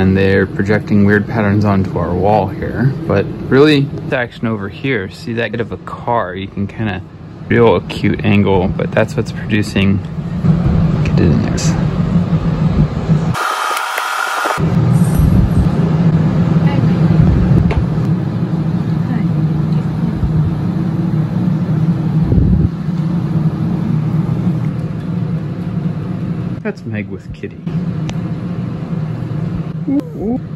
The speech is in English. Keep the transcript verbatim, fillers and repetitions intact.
and they're projecting weird patterns onto our wall here. But really, the action over here, see that bit of a car, you can kind of real acute angle, but that's what's producing. Get it in there. That's Meg with Kitty. Ooh, ooh.